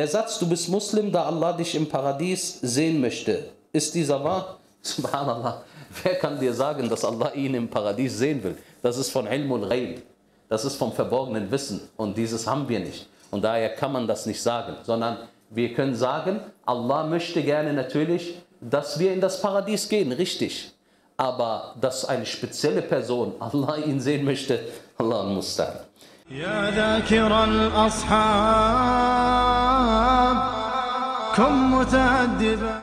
Der Satz, du bist Muslim, da Allah dich im Paradies sehen möchte. Ist dieser wahr? Subhanallah. Wer kann dir sagen, dass Allah ihn im Paradies sehen will? Das ist von Ilmul Ghaib. Das ist vom verborgenen Wissen. Und dieses haben wir nicht. Und daher kann man das nicht sagen. Sondern wir können sagen, Allah möchte gerne natürlich, dass wir in das Paradies gehen. Richtig. Aber dass eine spezielle Person Allah ihn sehen möchte, Allah al-Mustaan. يا ذاكر الأصحاب كن متأدبا